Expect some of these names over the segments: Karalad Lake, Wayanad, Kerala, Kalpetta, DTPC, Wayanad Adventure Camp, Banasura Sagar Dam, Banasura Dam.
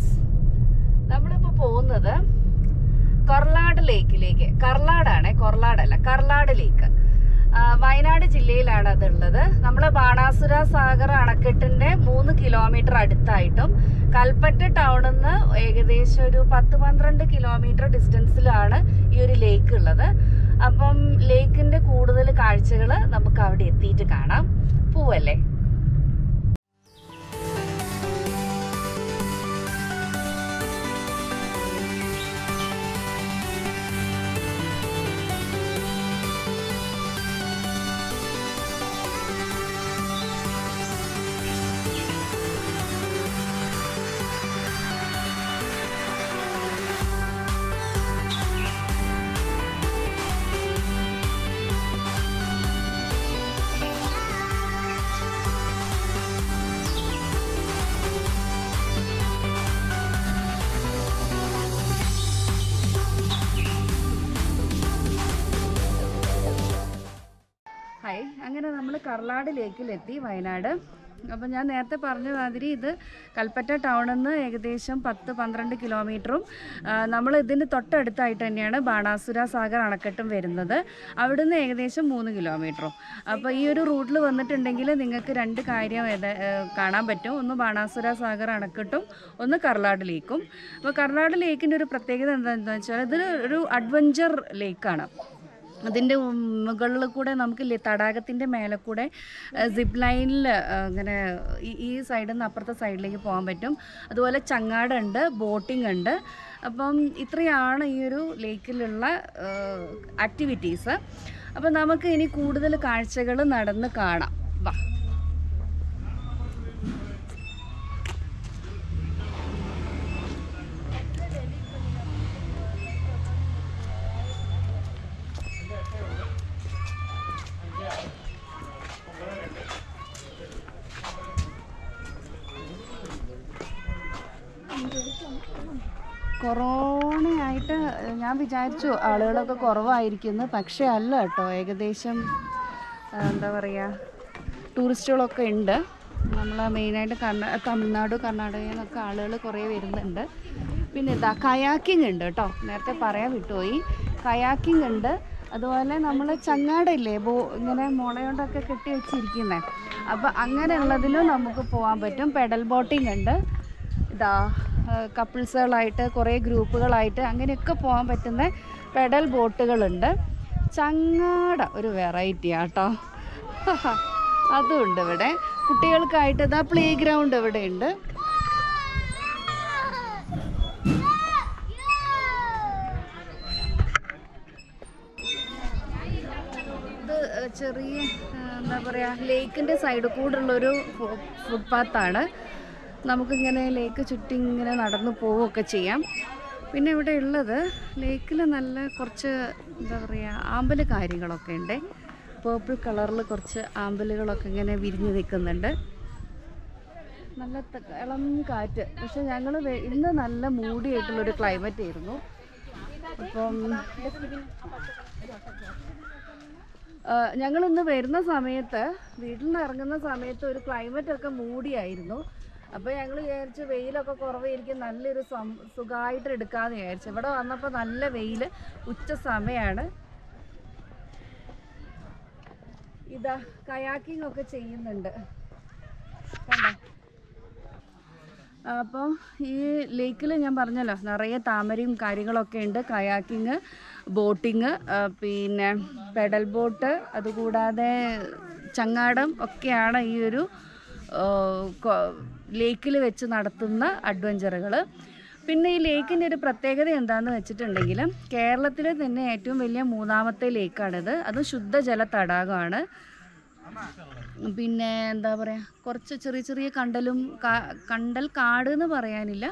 us. We are going to Karalad Lake. Karalad Lake. Wayanad jillil adathulladu nammal Banasura Sagar Anakettinte 3 km aduthaayittum Kalpetta town nu ekadesham oru 10 12 km distance ilana ee oru lake ulladu appam lake inde kooduthal kaazhchakal namukku avade ettiittu kaanam poovalle. Karalad Lake lethi Wayanad. Appo njan nerthe parnja mathiri idu Kalpetta town nu ekadesham 10 12 km um nammal idinte thottu aduthayittu thaneyana Banasura Sagar anakettum varunathu avudunne ekadesham 3 km um appo ee oru route il vannittundengile ningalku rendu karyam kaanan pattum onnu Banasura Sagar anakettum onnu Karalad Lake um appo Karalad Lake inde oru pratyekatha endannu vechal idu oru adventure lake aanu. അതിന്റെ മുകളിൽ കൂടെ നമുക്ക് തടാകത്തിന്റെ മേലെ കൂടെ zip ലൈനിൽ അങ്ങനെ ഈ സൈഡിൽ നിന്ന് അപ്പുറത്തെ സൈഡിലേക്ക് പോകാൻ പറ്റും. അതുപോലെ ചങ്ങാടം ഉണ്ട്, ബോട്ടിംഗ് ഉണ്ട്. അപ്പം ഇത്രയാണ് ഈ ഒരു ലേക്കിലുള്ള ആക്ടിവിറ്റീസ്. അപ്പോൾ നമുക്ക് ഇനി കൂടുതൽ കാഴ്ചകൾ നടന്ന് കാണാം. വാ. Corona ആയിട്ട് ഞാൻ വിചാരിച്ചു ആളുകളൊക്കെ കുറവായിരിക്കുന്നു പക്ഷേ അല്ല ട്ടോ ഏകദേശം എന്താ പറയാ ടൂറിസ്റ്റുകളൊക്കെ ഉണ്ട് നമ്മൾ മെയിൻ ആയിട്ട് തമിഴ്നാട് കർണാടകയിലൊക്കെ ആളുകൾ കുറേ വരുന്നുണ്ട് പിന്നെ ദാ കയാക്കിംഗ് ഉണ്ട് ട്ടോ നേരത്തെ പറയാൻ വിട്ടുപോയി കയാക്കിംഗ് ഉണ്ട് അതുപോലെ നമ്മൾ ചങ്ങാടയില്ലേ ഇങ്ങനെ മുളയോണ്ടൊക്കെ കെട്ടി വെച്ചിരിക്കുന്നേ അപ്പോൾ അങ്ങനെയുള്ളതിലും നമുക്ക് പോകാൻ പറ്റും പെഡൽ ബോട്ടിംഗ് ഉണ്ട് ഇതാ couples ആയിട്ട് കുറേ ഗ്രൂപ്പുകളായിട്ട് അങ്ങനെയൊക്കെ പോകാൻ പറ്റുന്ന പെഡൽ ബോട്ടുകളുണ്ട് ചങ്ങാട ഒരു വെറൈറ്റി ആട്ടോ അതുണ്ട് ഇവിടെ കുട്ടികൾക്കായിട്ട് ദാ പ്ലേ ഗ്രൗണ്ട് ഇവിടെ ഉണ്ട് ചെറിയ എന്താ പറയാ ലേക്കിന്റെ സൈഡ് കൂടുള്ള ഒരു ഫുട്പാത്താണ് നമുക്കിങ്ങനെ ലേക്ക് ചുറ്റിങ്ങനെ നടന്നു പോവുകയൊക്കെ ചെയ്യാം പിന്നെ ഇവിടെ ഉള്ളത് ലേക്കിൽ നല്ല കുറച്ച് എന്താ പറയുക ആമ്പല് കാര്യങ്ങളൊക്കെ ഉണ്ട് പേർപ്പിൾ കളറിൽ കുറച്ച് ആമ്പലുകളൊക്കെ ഇങ്ങനെ വിരിഞ്ഞ് നിൽക്കുന്നുണ്ട് നല്ല ഇളം കാറ്റ് പക്ഷെ ഞങ്ങൾ ഇന്ന് നല്ല മൂടിയായിട്ടുള്ളൊരു ക്ലൈമറ്റ് ആയിരുന്നു അപ്പം ഞങ്ങളിന്ന് വരുന്ന സമയത്ത് വീട്ടിൽ നിന്ന് ഇറങ്ങുന്ന സമയത്ത് ഒരു ക്ലൈമറ്റൊക്കെ മൂടിയായിരുന്നു അപ്പോൾ ഞങ്ങൾ വിചാരിച്ചു വെയിലൊക്കെ കുറവായിരിക്കും നല്ലൊരു സുഖമായിട്ട് എടുക്കാമെന്ന് വിചാരിച്ചു ഇവിടെ വന്നപ്പോൾ നല്ല വെയിൽ ഉച്ച സമയമാണ് ഇതാ കയാക്കിംഗ് ഒക്കെ ചെയ്യുന്നുണ്ട് കണ്ടോ അപ്പോൾ ഈ ലേക്കിൽ ഞാൻ പറഞ്ഞല്ലോ നിറയെ താമരയും കാര്യങ്ങളൊക്കെ ഉണ്ട് കയാക്കിംഗ് ബോട്ടിങ് പിന്നെ പെഡൽ ബോട്ട് അതുകൂടാതെ ചങ്ങാടം ഒക്കെയാണ് ഈ ഒരു ലേക്കിൽ വെച്ച് നടത്തുന്ന അഡ്വഞ്ചറുകൾ പിന്നെ ഈ ലേക്കിൻ്റെ ഒരു പ്രത്യേകത എന്താണെന്ന് വെച്ചിട്ടുണ്ടെങ്കിൽ കേരളത്തിലെ തന്നെ ഏറ്റവും വലിയ മൂന്നാമത്തെ ലേക്കാണിത് അതും ശുദ്ധജല തടാകമാണ് പിന്നെ എന്താ പറയുക കുറച്ച് ചെറിയ ചെറിയ കണ്ടലും കണ്ടൽ കാട് എന്ന് പറയാനില്ല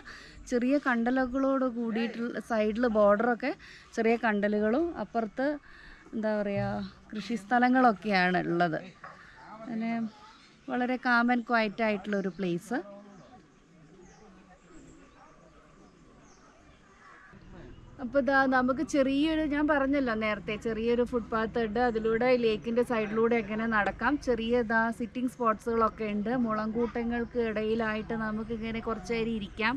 ചെറിയ കണ്ടലുകളോട് കൂടിയിട്ടുള്ള സൈഡിൽ ബോർഡറൊക്കെ ചെറിയ കണ്ടലുകളും അപ്പുറത്ത് എന്താ പറയുക കൃഷി സ്ഥലങ്ങളൊക്കെയാണ് ഉള്ളത് അങ്ങനെ വളരെ കാം ആൻഡ് ക്വയറ്റ് ആയിട്ടുള്ള ഒരു പ്ലേസ് അപ്പോൾ ദാ നമുക്ക് ചെറിയൊരു ഞാൻ പറഞ്ഞല്ലോ നേരത്തെ ചെറിയൊരു ഫുട്പാത്ത് ഉണ്ട് അതിലൂടെ ലേക്കിൻ്റെ സൈഡിലൂടെ എങ്ങനെ നടക്കാം ചെറിയ ദാ സിറ്റിംഗ് സ്പോട്സുകളൊക്കെ ഉണ്ട് മുളങ്കൂട്ടങ്ങൾക്ക് ഇടയിലായിട്ട് നമുക്കിങ്ങനെ കുറച്ച് നേരം ഇരിക്കാം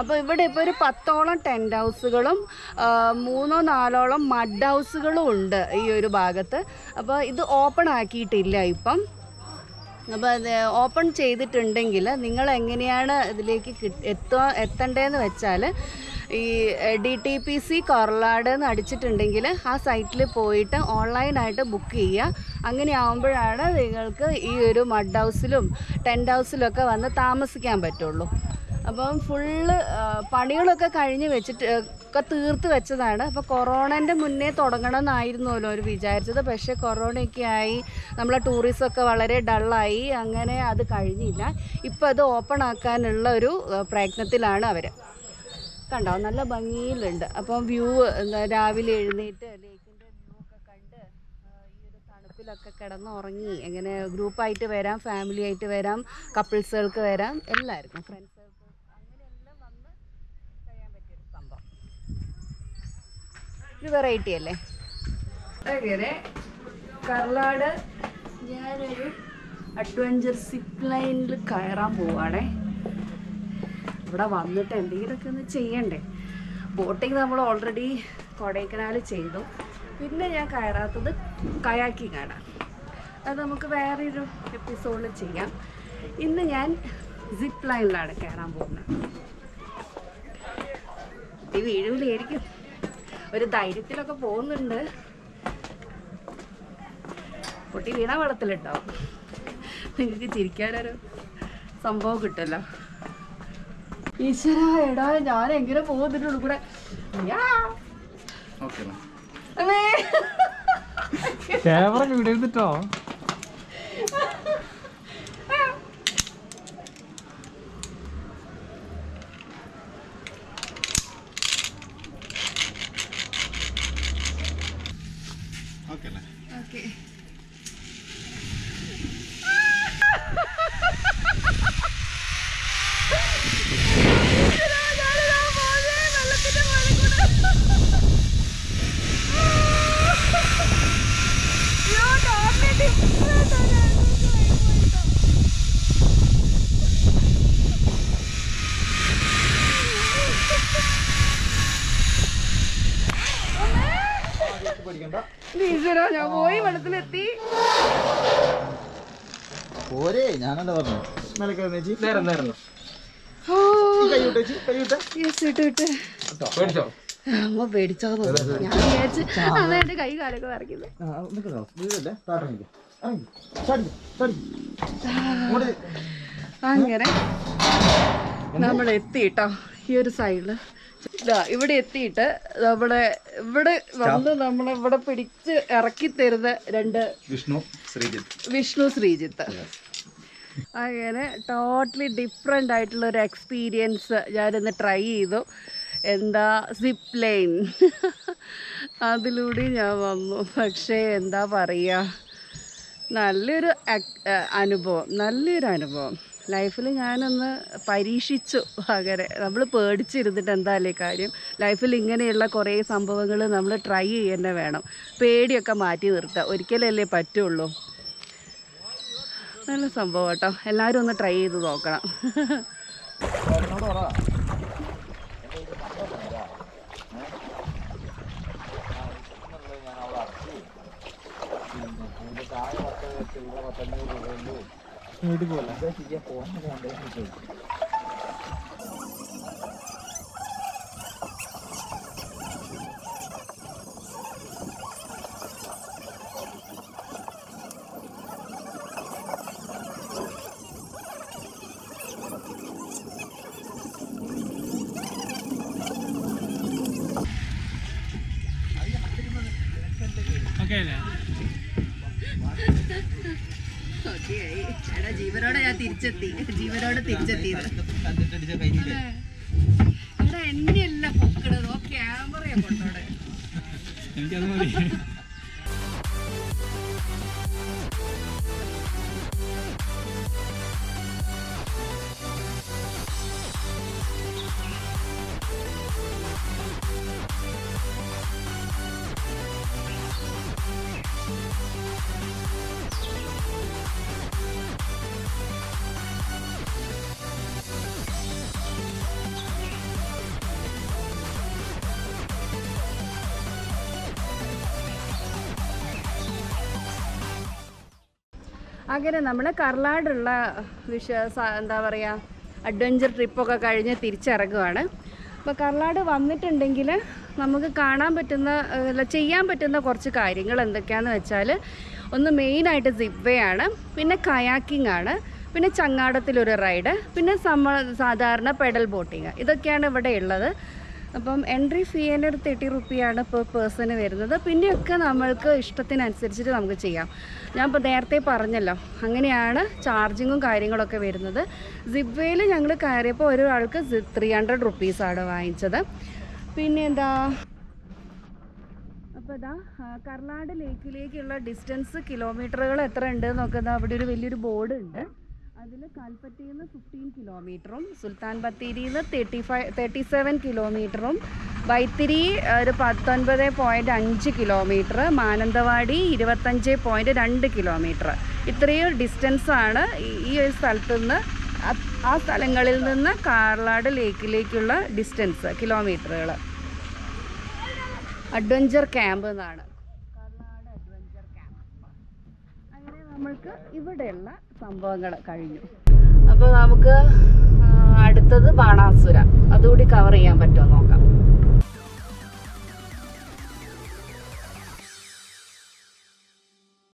അപ്പോൾ ഇവിടെ ഇപ്പോൾ ഒരു 10 ഓളം ടെന്റ് ഹൗസുകളും 3 or 4 മഡ് ഹൗസുകളും ഉണ്ട് ഈ ഒരു ഭാഗത്ത്. അപ്പോൾ ഇത് ഓപ്പൺ ആക്കിയിട്ടില്ല ഇപ്പം. അപ്പോൾ ഓപ്പൺ ചെയ്തിട്ടുണ്ടെങ്കിൽ നിങ്ങൾ എങ്ങനെയാണ് ഇതിലേക്ക് എത്തേണ്ടതെന്ന് വെച്ചാൽ ഈ DTPC കർലാട് എന്ന് അടിച്ചിട്ടുണ്ടെങ്കിൽ ആ സൈറ്റിൽ പോയിട്ട് ഓൺലൈനായിട്ട് ബുക്ക് ചെയ്യുക. അങ്ങനെ ആവുമ്പോഴാണ് നിങ്ങൾക്ക് ഈ ഒരു മഡ് ഹൗസിലും ടെന്റ് ഹൗസിലൊക്കെ വന്ന് താമസിക്കാൻ പറ്റുള്ളൂ. അപ്പം ഫുള്ള് പണികളൊക്കെ കഴിഞ്ഞ് വെച്ചിട്ട് ഒക്കെ തീർത്ത് വെച്ചതാണ്. അപ്പോൾ കൊറോണേൻ്റെ മുന്നേ തുടങ്ങണമെന്നായിരുന്നല്ലോ അവർ വിചാരിച്ചത്. പക്ഷേ കൊറോണയൊക്കെ ആയി നമ്മളെ ടൂറിസമൊക്കെ വളരെ ഡള്ളായി, അങ്ങനെ അത് കഴിഞ്ഞില്ല. ഇപ്പോൾ അത് ഓപ്പൺ ആക്കാനുള്ള ഒരു പ്രയത്നത്തിലാണ് അവർ. കണ്ടോ നല്ല ഭംഗിയിലുണ്ട്. അപ്പം വ്യൂ രാവിലെ എഴുന്നേറ്റ് ലേക്കിൻ്റെ വ്യൂ ഒക്കെ കണ്ട് ഈ ഒരു തണുപ്പിലൊക്കെ കിടന്ന് ഉറങ്ങി എങ്ങനെ ഗ്രൂപ്പായിട്ട് വരാം, ഫാമിലി ആയിട്ട് വരാം, കപ്പിൾസുകൾക്ക് വരാം, എല്ലാവർക്കും ഫ്രണ്ട്സ് ഒരു വെറൈറ്റി അല്ലേ. അങ്ങനെ കർലാട് ഞാനൊരു അഡ്വഞ്ചർ സിപ്പ് ലൈനിൽ കയറാൻ പോവാണേ. ഇവിടെ വന്നിട്ട് എന്തെങ്കിലുമൊക്കെ ഒന്ന് ചെയ്യണ്ടേ. ബോട്ടിങ് നമ്മൾ ഓൾറെഡി കൊടൈക്കനാൽ ചെയ്തു. പിന്നെ ഞാൻ കയറാത്തത് കയാക്കിംഗ് ആണ്. അത് നമുക്ക് വേറൊരു എപ്പിസോഡിൽ ചെയ്യാം. ഇന്ന് ഞാൻ സിപ്പ് ലൈനിലാണ് കയറാൻ പോകുന്നത്. ഈ വീഴുവിലായിരിക്കും ഒരു ധൈര്യത്തിലൊക്കെ പോകുന്നുണ്ട്. പൊട്ടി വീണ വെള്ളത്തിലിട്ടോ നിങ്ങൾക്ക് ചിരിക്കാനൊരു സംഭവം കിട്ടല്ലോ. ഈശ്വര എടാ ഞാൻ എങ്ങനെ പോകുന്നുള്ളൂ കൂടെ. ഞാൻ പോയി വെള്ളത്തിലെത്തി. അമ്മ പേടിച്ചോ ഞാൻ വിചാരിച്ചു അമ്മ എന്റെ കൈ കാലൊക്കെ വരയ്ക്കുന്നത്. അങ്ങനെ നമ്മൾ എത്തിട്ടോ ഈ ഒരു സൈഡില്. ഇവിടെ എത്തിയിട്ട് നമ്മളെ ഇവിടെ വന്ന് നമ്മളിവിടെ പിടിച്ച് ഇറക്കി തരുന്ന രണ്ട് വിഷ്ണു ശ്രീജിത്ത്. അങ്ങനെ ടോട്ടലി ഡിഫറെൻ്റ് ആയിട്ടുള്ള ഒരു എക്സ്പീരിയൻസ് ഞാനിന്ന് ട്രൈ ചെയ്തു. എന്താ സിപ്പ് ലൈൻ അതിലൂടെ ഞാൻ വന്നു. പക്ഷേ എന്താ പറയുക, നല്ലൊരു അനുഭവം ലൈഫിൽ ഞാനൊന്ന് പരീക്ഷിച്ചു. അങ്ങനെ നമ്മൾ പേടിച്ചിരുന്നിട്ട് എന്തായാലും കാര്യം. ലൈഫിൽ ഇങ്ങനെയുള്ള കുറേ സംഭവങ്ങൾ നമ്മൾ ട്രൈ ചെയ്യന്നെ വേണം. പേടിയൊക്കെ മാറ്റി നിർത്തുക, ഒരിക്കലല്ലേ പറ്റുള്ളൂ. നല്ല സംഭവം കേട്ടോ, എല്ലാവരും ഒന്ന് ട്രൈ ചെയ്ത് നോക്കണം. ജീവനോടെ ഞാൻ തിരിച്ചെത്തിയത് ഇവിടെ എന്നെയല്ല പൊക്കണത്. ഓ ക്യാമറ കൊണ്ടോടെ അങ്ങനെ നമ്മൾ കർലാടുള്ള അഡ്വഞ്ചർ ട്രിപ്പൊക്കെ കഴിഞ്ഞ് തിരിച്ചിറങ്ങുകയാണ്. അപ്പോൾ കർലാട് വന്നിട്ടുണ്ടെങ്കിൽ നമുക്ക് കാണാൻ പറ്റുന്ന അല്ല ചെയ്യാൻ പറ്റുന്ന കുറച്ച് കാര്യങ്ങൾ എന്തൊക്കെയാണെന്ന് വെച്ചാൽ, ഒന്ന് മെയിനായിട്ട് സിപ്പ് വേ ആണ്, പിന്നെ കയാക്കിംഗ് ആണ്, പിന്നെ ചങ്ങാടത്തിലൊരു റൈഡ്, പിന്നെ സാധാരണ പെഡൽ ബോട്ടിങ്. ഇതൊക്കെയാണ് ഇവിടെ ഉള്ളത്. അപ്പം എൻട്രി ഫീൻ്റെ ഒരു 30 രൂപയാണ് പെർ പേഴ്സണ് വരുന്നത്. പിന്നെയൊക്കെ നമ്മൾക്ക് ഇഷ്ടത്തിനനുസരിച്ചിട്ട് നമുക്ക് ചെയ്യാം. ഞാനിപ്പോൾ നേരത്തെ പറഞ്ഞല്ലോ, അങ്ങനെയാണ് ചാർജിങ്ങും കാര്യങ്ങളൊക്കെ വരുന്നത്. സിബ്വേയിൽ ഞങ്ങൾ കയറിയപ്പോൾ ഒരാൾക്ക് 300 രൂപീസാണ് വാങ്ങിച്ചത്. പിന്നെ എന്താ, അപ്പോൾ ഇതാ കർലാട് ലേക്കിലേക്കുള്ള ഡിസ്റ്റൻസ് കിലോമീറ്ററുകൾ എത്ര ഉണ്ട് എന്നൊക്കെ അവിടെ ഒരു വലിയൊരു ബോർഡ് ഉണ്ട്. അതിൽ കൽപ്പറ്റയിൽ നിന്ന് 15 കിലോമീറ്ററും സുൽത്താൻ ബത്തേരിയിൽ നിന്ന് 37 കിലോമീറ്ററും വൈത്തിരി ഒരു 19.5 കിലോമീറ്റർ, മാനന്തവാടി 25.2 കിലോമീറ്റർ. ഇത്രയും ഡിസ്റ്റൻസാണ് ഈ ഒരു സ്ഥലത്തു നിന്ന് ആ സ്ഥലങ്ങളിൽ നിന്ന് കർലാട് ലേക്കിലേക്കുള്ള ഡിസ്റ്റൻസ് കിലോമീറ്ററുകൾ. അഡ്വഞ്ചർ ക്യാമ്പ് എന്നാണ് കർലാട് അഡ്വഞ്ചർ ക്യാമ്പ്. അങ്ങനെ നമ്മൾക്ക് ഇവിടെയുള്ള സംഭവങ്ങൾ കഴിഞ്ഞു. അപ്പോൾ നമുക്ക് അടുത്തത് ബാണാസുര, അതുകൂടി കവർ ചെയ്യാൻ പറ്റുമോ നോക്കാം.